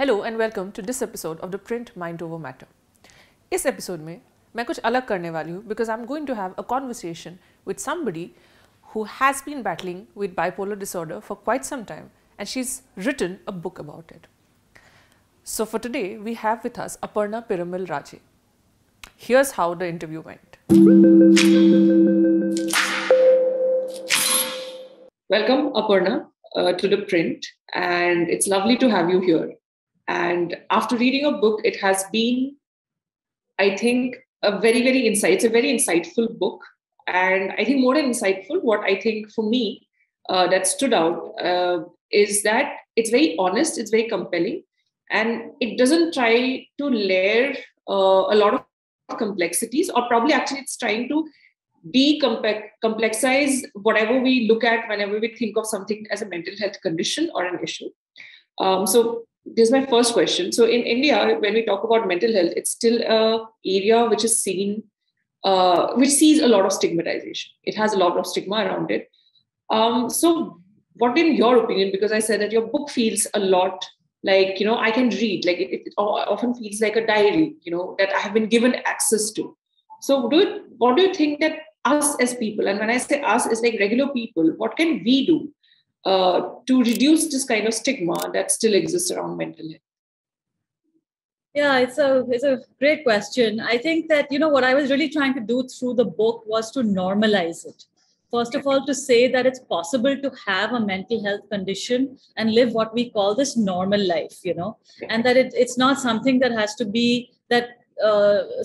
Hello and welcome to this episode of the Print mind over matter. इस episode में मैं कुछ अलग करने वाली हूँ because I am going to have a conversation with somebody who has been battling with bipolar disorder for quite some time and she is written a book about it. So for today we have with us Aparna Piramal Raje. Here's how the interview went. Welcome Aparna to the print and it's lovely to have you here. And after reading a book, it has been, I think, a very insightful book. And I think more than insightful, what I think for me that stood out is that it's very honest, it's very compelling, and it doesn't try to layer a lot of complexities, or probably actually it's trying to decomplexize whatever we look at whenever we think of something as a mental health condition or an issue. So this is my first question. So in India, when we talk about mental health, it's still an area which is seen, which sees a lot of stigmatization. It has a lot of stigma around it. So what in your opinion, because I said that your book feels a lot like, you know, I can read, like it often feels like a diary, you know, that I have been given access to. So what do you think that us as people, and when I say us, it's like regular people, what can we do to reduce this kind of stigma that still exists around mental health? Yeah, it's a great question. I think that, you know, what I was really trying to do through the book was to normalize it. First of all, to say that it's possible to have a mental health condition and live what we call this normal life, you know, and that it's not something that has to be that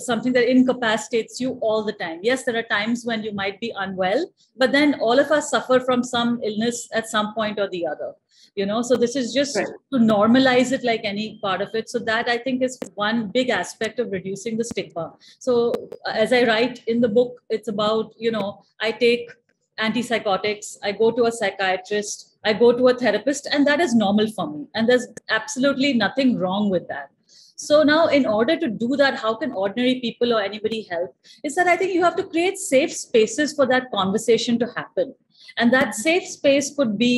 something that incapacitates you all the time. Yes, there are times when you might be unwell, but then all of us suffer from some illness at some point or the other, you know. So this is just to normalize it like any part of it. So that, I think, is one big aspect of reducing the stigma. So as I write in the book, it's about, you know, I take antipsychotics, I go to a psychiatrist, I go to a therapist, and that is normal for me. And there's absolutely nothing wrong with that. So now, in order to do that, how can ordinary people or anybody help? Is that I think you have to create safe spaces for that conversation to happen. And that safe space could be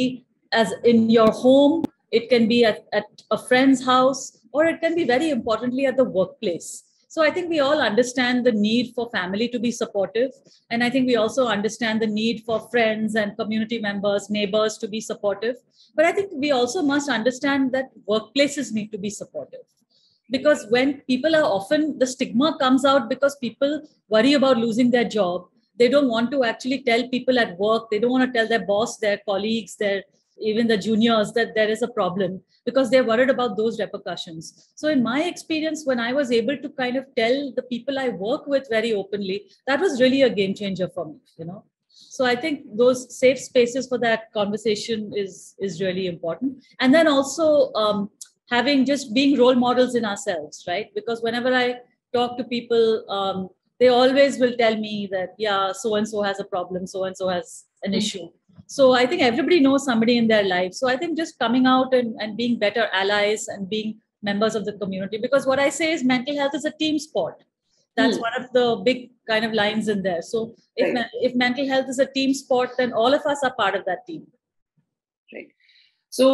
as in your home, it can be at a friend's house, or it can be very importantly at the workplace. So I think we all understand the need for family to be supportive. And I think we also understand the need for friends and community members, neighbors to be supportive. But I think we also must understand that workplaces need to be supportive. Because when people are often, the stigma comes out because people worry about losing their job. They don't want to actually tell people at work. They don't want to tell their boss, their colleagues, even the juniors that there is a problem, because they're worried about those repercussions. So in my experience, when I was able to kind of tell the people I work with very openly, that was really a game changer for me, you know. So I think those safe spaces for that conversation is really important. And then also, having just being role models in ourselves, right? Because whenever I talk to people, they always will tell me that, yeah, so-and-so has a problem, so-and-so has an issue. So I think everybody knows somebody in their life. So I think just coming out and being better allies and being members of the community, because what I say is mental health is a team sport. That's one of the big kind of lines in there. So if mental health is a team sport, then all of us are part of that team. Right. So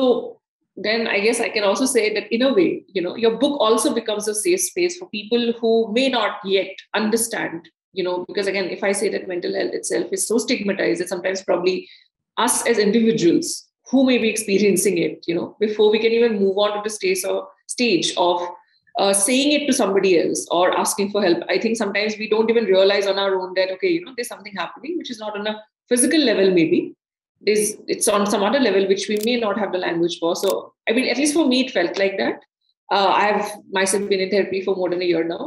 then I guess I can also say that in a way, you know, your book also becomes a safe space for people who may not yet understand, you know, because again, if I say that mental health itself is so stigmatized that sometimes probably us as individuals who may be experiencing it, you know, before we can even move on to the stage of saying it to somebody else or asking for help, I think sometimes we don't even realize on our own that, okay, you know, there's something happening which is not on a physical level maybe. It's on some other level which we may not have the language for. So, I mean, at least for me, it felt like that. I have myself been in therapy for more than a year now.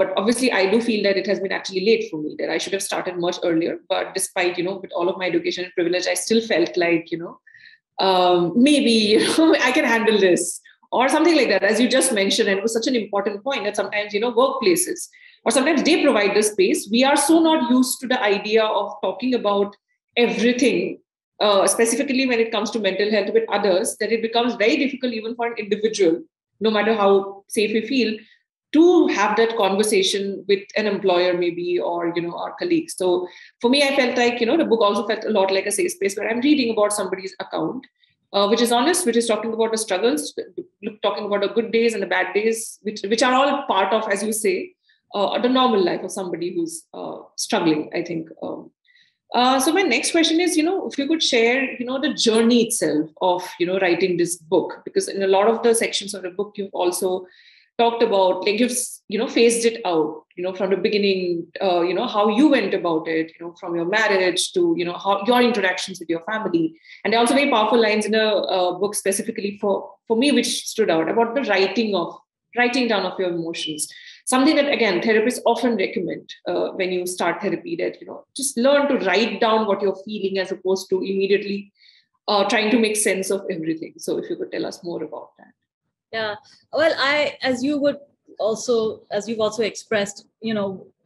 But obviously, I do feel that it has been actually late for me, that I should have started much earlier. But despite, you know, with all of my education and privilege, I still felt like, you know, maybe, you know, I can handle this or something like that, as you just mentioned. And it was such an important point that sometimes, you know, workplaces or sometimes they provide the space. We are so not used to the idea of talking about everything, specifically when it comes to mental health with others, that it becomes very difficult even for an individual, no matter how safe we feel, to have that conversation with an employer maybe, or, you know, our colleagues. So for me, I felt like, you know, the book also felt a lot like a safe space where I'm reading about somebody's account which is honest, which is talking about the struggles, talking about the good days and the bad days, which are all part of, as you say, the normal life of somebody who's struggling, I think. So my next question is, if you could share, the journey itself of, writing this book, because in a lot of the sections of the book, you've also talked about, like, you've, phased it out, from the beginning, how you went about it, from your marriage to, how your interactions with your family. And there are also very powerful lines in a book specifically for me, which stood out about the writing down of your emotions. Something that, again, therapists often recommend when you start therapy, that, just learn to write down what you're feeling as opposed to immediately trying to make sense of everything. So if you could tell us more about that. Yeah. Well, as you've also expressed,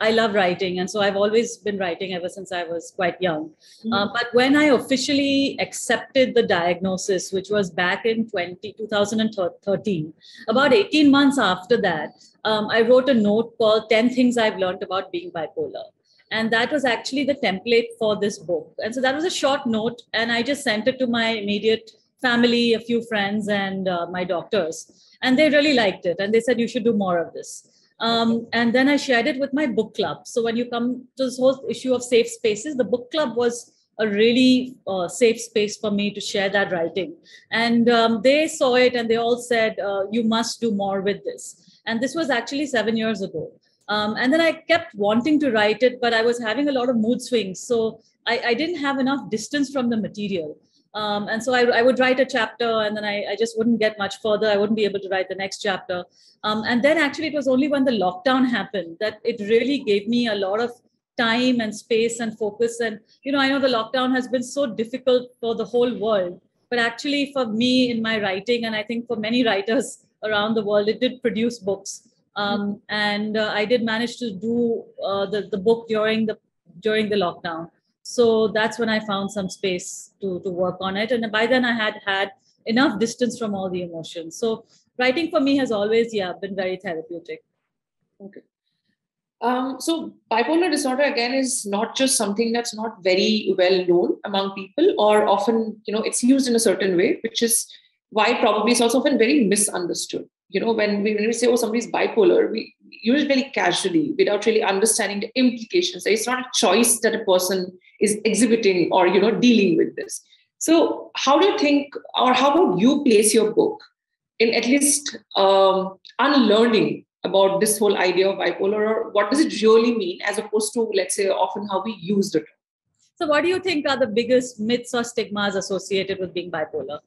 I love writing. And so I've always been writing ever since I was quite young. Mm-hmm. But when I officially accepted the diagnosis, which was back in 2013, about 18 months after that, I wrote a note called 10 Things I've Learned About Being Bipolar. And that was actually the template for this book. And so that was a short note. And I just sent it to my immediate family, a few friends, and my doctors. And they really liked it. And they said, you should do more of this. And then I shared it with my book club. So when you come to this whole issue of safe spaces, the book club was a really safe space for me to share that writing. And they saw it and they all said, you must do more with this. And this was actually 7 years ago. And then I kept wanting to write it, but I was having a lot of mood swings. So I didn't have enough distance from the material. And so I would write a chapter and then I just wouldn't get much further. I wouldn't be able to write the next chapter. And then actually it was only when the lockdown happened that it really gave me a lot of time and space and focus. And, I know the lockdown has been so difficult for the whole world, but actually for me in my writing, and I think for many writers around the world, it did produce books. And I did manage to do the book during the lockdown. So that's when I found some space to work on it. And by then I had enough distance from all the emotions. So writing for me has always, been very therapeutic. Okay. So bipolar disorder, again, is not just something that's not very well known among people, or often, it's used in a certain way, which is why probably it's also often very misunderstood. When we say, oh, somebody's bipolar, we use it very casually without really understanding the implications. It's not a choice that a person is exhibiting or, dealing with this. So how do you think, or how would you place your book in at least unlearning about this whole idea of bipolar, or what does it really mean as opposed to, let's say, often how we use the term? So what do you think are the biggest myths or stigmas associated with being bipolar?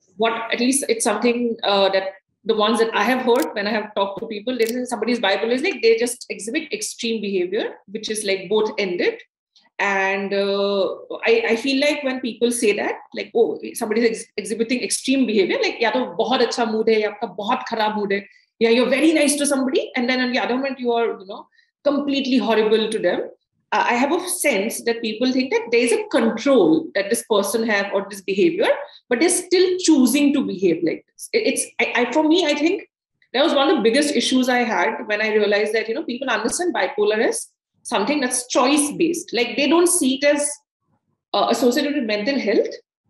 At least it's something that the ones that I have heard when I have talked to people, they say somebody's bipolar is like they just exhibit extreme behavior, which is like both ended. And I feel like when people say that, like, oh, somebody's exhibiting extreme behavior, like, ya toh bahut acha mood hai, ya aapka bahut kharab mood hai, yeah, you're very nice to somebody, and then on the other hand, you are, completely horrible to them. I have a sense that people think that there is a control that this person have or this behavior, but they're still choosing to behave like this. For me, I think that was one of the biggest issues I had when I realized that, people understand bipolar as something that's choice-based. Like they don't see it as associated with mental health.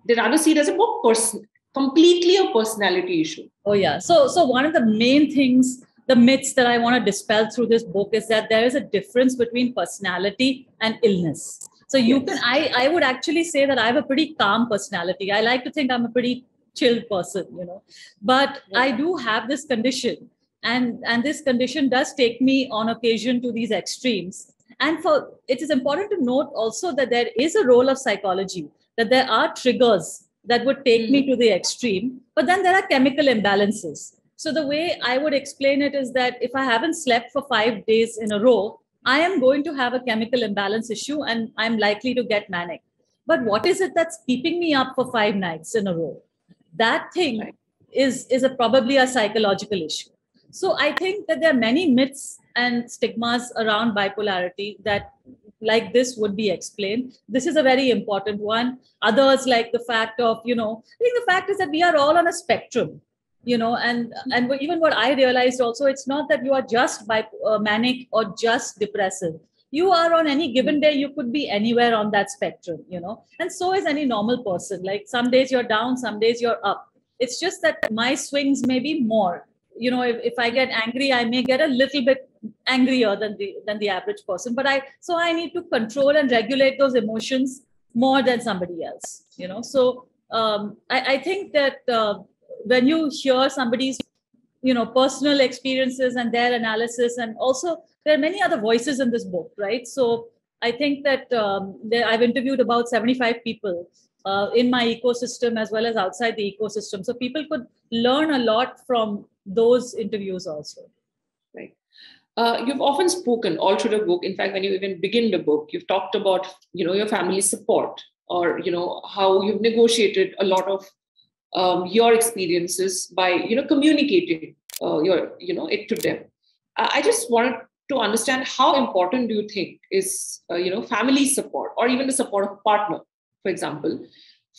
They rather see it as a completely a personality issue. Oh yeah. So one of the main things, the myths that I want to dispel through this book is that there is a difference between personality and illness. So I would actually say that I have a pretty calm personality. I like to think I'm a pretty chilled person, but yeah. I do have this condition, and this condition does take me on occasion to these extremes. And it is important to note also that there is a role of psychology, that there are triggers that would take me to the extreme, but then there are chemical imbalances. So the way I would explain it is that if I haven't slept for 5 days in a row, I am going to have a chemical imbalance issue and I'm likely to get manic. But what is it that's keeping me up for 5 nights in a row? That thing is probably a psychological issue. So I think that there are many myths and stigmas around bipolarity that like this would be explained. This is a very important one. Others like the fact of, I think the fact is that we are all on a spectrum. And even what I realized also, it's not that you are just manic or just depressive. You are on any given day, you could be anywhere on that spectrum, and so is any normal person. Like some days you're down, some days you're up. It's just that my swings may be more. You know, if I get angry, I may get a little bit angrier than the average person. But I need to control and regulate those emotions more than somebody else. You know, so I think that when you hear somebody's, you know, personal experiences and their analysis, and also there are many other voices in this book, right? So I think that I've interviewed about 75 people in my ecosystem as well as outside the ecosystem. So people could learn a lot from those interviews also. Right. You've often spoken all through the book. In fact, when you even begin the book, you've talked about, you know, your family support, or, you know, how you've negotiated a lot of your experiences by, you know, communicating it to them. I just wanted to understand, how important do you think is, family support, or even the support of a partner, for example,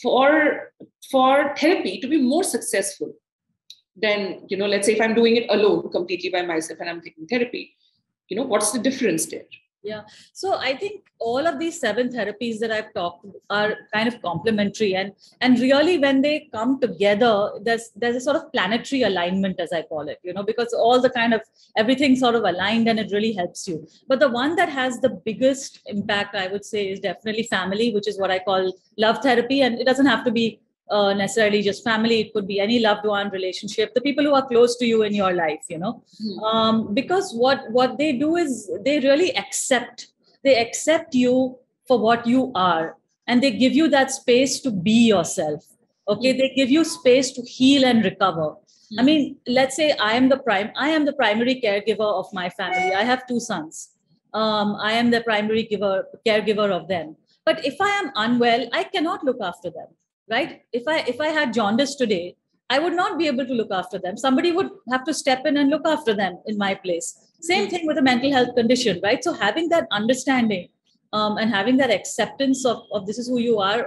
for therapy to be more successful than, you know, let's say if I'm doing it alone completely by myself and I'm taking therapy, you know, what's the difference there? Yeah. So I think all of these 7 therapies that I've talked are kind of complementary, and really when they come together, there's a sort of planetary alignment, as I call it, you know, because all the kind of everything sort of aligned, and it really helps you. But the one that has the biggest impact, I would say, is definitely family, which is what I call love therapy. And it doesn't have to be necessarily just family. It could be any loved one, relationship, the people who are close to you in your life, you know, because what they do is they really accept you for what you are, and they give you that space to be yourself. Okay. They give you space to heal and recover. I mean, let's say I am the primary caregiver of my family. I have 2 sons. I am the primary caregiver of them. But if I am unwell, I cannot look after them. Right? If I had jaundice today, I would not be able to look after them. Somebody would have to step in and look after them in my place. Same thing with a mental health condition, right? So having that understanding and having that acceptance of this is who you are,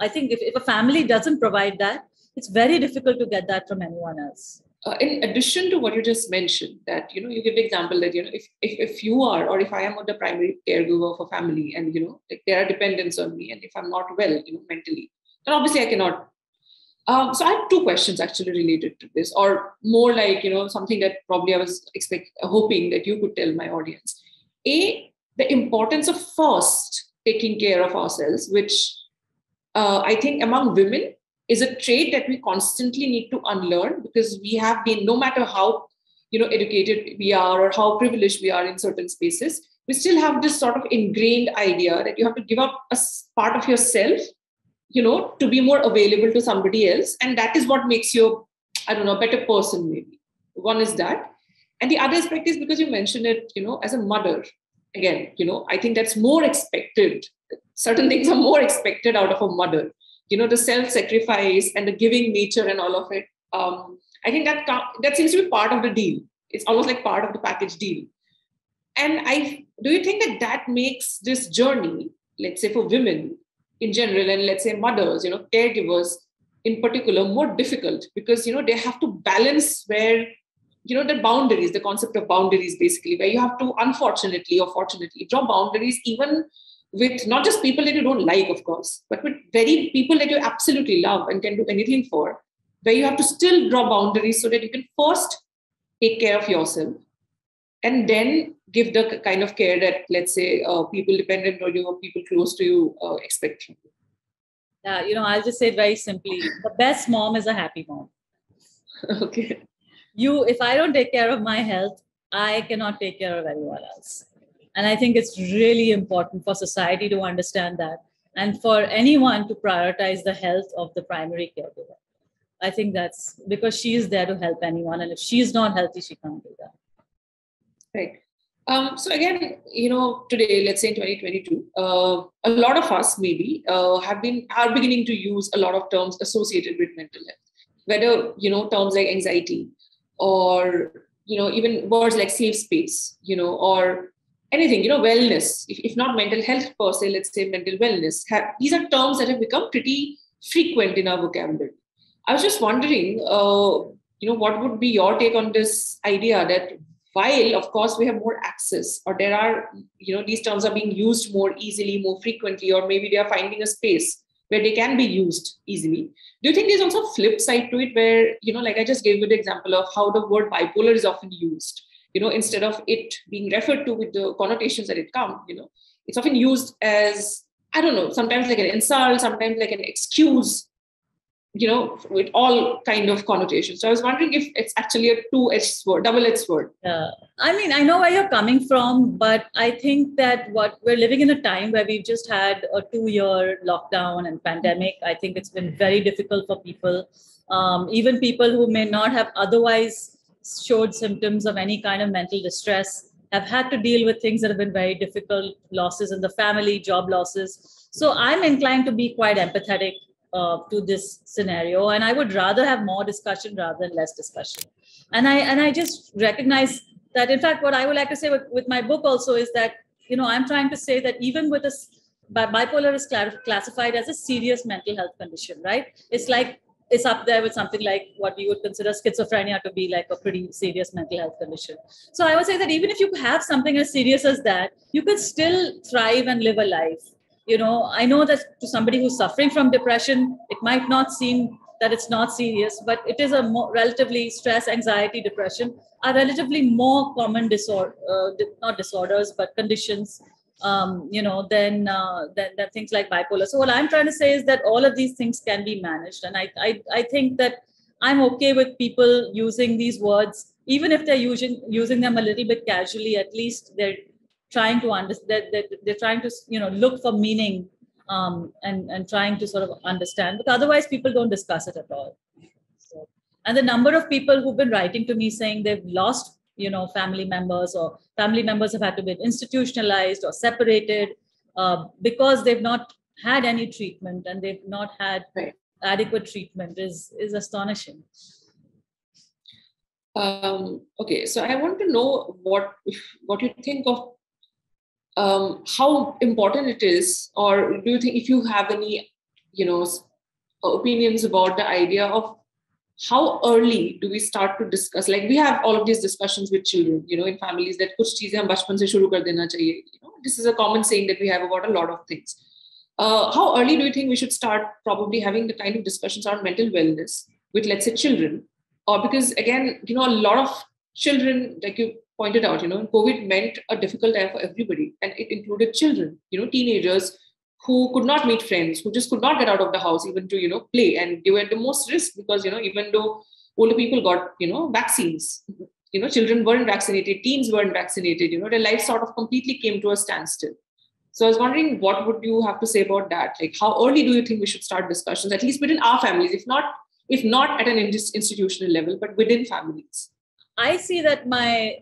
I think if a family doesn't provide that, it's very difficult to get that from anyone else. In addition to what you just mentioned, that, you know, you give the example that, you know, if you are, or if I am the primary caregiver for family, and, you know, like there are dependents on me, and if I'm not well, you know, mentally, and obviously I cannot. So I have 2 questions actually related to this, or more like, you know, something that probably I was hoping that you could tell my audience. A, the importance of first taking care of ourselves, which I think among women is a trait that we constantly need to unlearn, because we have been, no matter how, you know, educated we are or how privileged we are in certain spaces, we still have this sort of ingrained idea that you have to give up a part of yourself, you know, to be more available to somebody else. And that is what makes you, I don't know, a better person maybe. One is that. And the other aspect is, because you mentioned it, you know, as a mother, again, you know, I think that's more expected. Certain things are more expected out of a mother. You know, the self-sacrifice and the giving nature and all of it. I think that seems to be part of the deal. It's almost like part of the package deal. And do you think that makes this journey, let's say for women, in general, and let's say mothers, you know, caregivers in particular, more difficult, because, you know, they have to balance where, you know, the boundaries, the concept of boundaries, basically, where you have to, unfortunately or fortunately, draw boundaries even with not just people that you don't like, of course, but with very people that you absolutely love and can do anything for, where you have to still draw boundaries so that you can first take care of yourself, and then give the kind of care that, let's say, people dependent on you or people close to you expect from you. Yeah, you know, I'll just say it very simply. The best mom is a happy mom. Okay. If I don't take care of my health, I cannot take care of anyone else. And I think it's really important for society to understand that, and for anyone to prioritize the health of the primary caregiver. I think that's because she is there to help anyone. And if she's not healthy, she can't do that. Right. So again, you know, today, let's say in 2022, a lot of us maybe are beginning to use a lot of terms associated with mental health, whether, you know, terms like anxiety, or, you know, even words like safe space, you know, or anything, you know, wellness, if not mental health per se, let's say mental wellness. These are terms that have become pretty frequent in our vocabulary. I was just wondering, you know, what would be your take on this idea that, while, of course, we have more access, or there are, you know, these terms are being used more easily, more frequently, or maybe they are finding a space where they can be used easily. Do you think there's also a flip side to it where, you know, like I just gave you the example of how the word bipolar is often used, you know, instead of it being referred to with the connotations that it comes, you know, it's often used as, I don't know, sometimes like an insult, sometimes like an excuse, you know, with all kind of connotations. So I was wondering if it's actually a two-edged sword, double-edged sword. I mean, I know where you're coming from, but I think that what we're living in a time where we've just had a 2-year lockdown and pandemic. I think it's been very difficult for people, even people who may not have otherwise showed symptoms of any kind of mental distress have had to deal with things that have been very difficult, losses in the family, job losses. So I'm inclined to be quite empathetic to this scenario, and I would rather have more discussion rather than less discussion. And I just recognize that, in fact, what I would like to say with my book also is that, you know, I'm trying to say that even with this, bipolar is classified as a serious mental health condition, right? It's like, it's up there with something like what we would consider schizophrenia to be like a pretty serious mental health condition. So I would say that even if you have something as serious as that, you could still thrive and live a life. You know, I know that to somebody who's suffering from depression, it might not seem that it's not serious, but it is a more relatively stress, anxiety, depression are relatively more common disorder, not disorders, but conditions, you know, than things like bipolar. So what I'm trying to say is that all of these things can be managed. And I think that I'm okay with people using these words, even if they're using them a little bit casually, at least they're trying to understand they're trying to, you know, look for meaning and trying to sort of understand, but otherwise people don't discuss it at all. So, and the number of people who've been writing to me saying they've lost, you know, family members, or family members have had to be institutionalized or separated because they've not had any treatment and they've not had adequate treatment is astonishing. Okay, so I want to know what you think of how important it is, or do you think, if you have any, you know, opinions about the idea of how early do we start to discuss? Like, we have all of these discussions with children, you know, in families that kuch cheeze hum bachpan se shuru kar dena chahiye. You know, this is a common saying that we have about a lot of things. How early do you think we should start probably having the kind of discussions around mental wellness with, let's say, children? Or because, again, you know, a lot of children, like you pointed out, you know, COVID meant a difficult time for everybody, and it included children, you know, teenagers who could not meet friends, who just could not get out of the house even to, you know, play. And they were at the most risk because, you know, even though older people got, you know, vaccines, you know, children weren't vaccinated, teens weren't vaccinated, you know, their life sort of completely came to a standstill. So I was wondering, what would you have to say about that? Like, how early do you think we should start discussions, at least within our families, if not at an institutional level, but within families? I see that my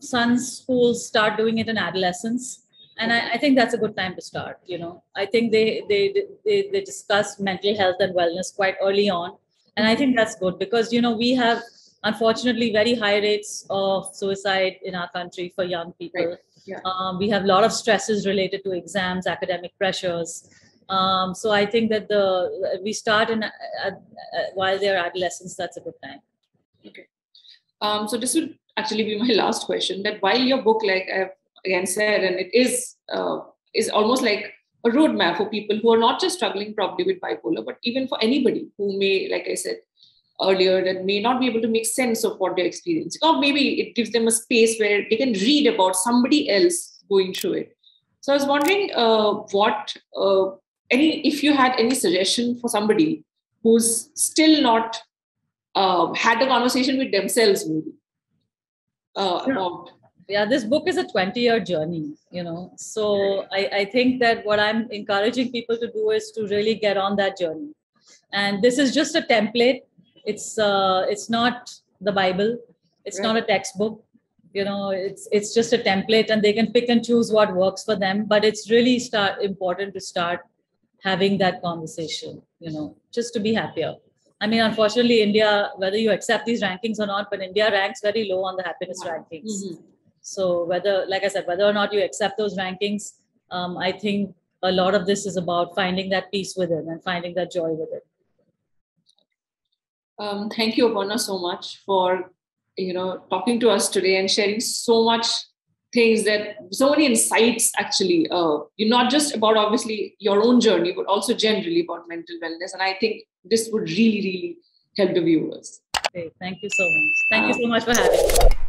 son's schools start doing it in adolescence. And I think that's a good time to start, you know. I think they discuss mental health and wellness quite early on. And I think that's good because, you know, we have, unfortunately, very high rates of suicide in our country for young people. Right. Yeah. We have a lot of stresses related to exams, academic pressures. So I think that we start while they're adolescents, that's a good time. Okay. So this would actually be my last question, that while your book, like I've again said, and it is almost like a roadmap for people who are not just struggling probably with bipolar, but even for anybody who may, like I said earlier, that may not be able to make sense of what they're experiencing, or maybe it gives them a space where they can read about somebody else going through it. So I was wondering if you had any suggestion for somebody who's still not had a conversation with themselves, maybe. This book is a 20-year journey, you know. So I think that what I'm encouraging people to do is to really get on that journey. And this is just a template. It's not the Bible. It's not a textbook. You know, it's just a template, and they can pick and choose what works for them. But it's really important to start having that conversation, you know, just to be happier. I mean, unfortunately, India, whether you accept these rankings or not, but India ranks very low on the happiness rankings. Mm-hmm. So whether, like I said, whether or not you accept those rankings, I think a lot of this is about finding that peace within and finding that joy within. Thank you, Aparna, so much for, you know, talking to us today and sharing so much things that so many insights actually, you're not just about obviously your own journey, but also generally about mental wellness. And I think this would really, really help the viewers. Okay, thank you so much. Thank you so much for having me.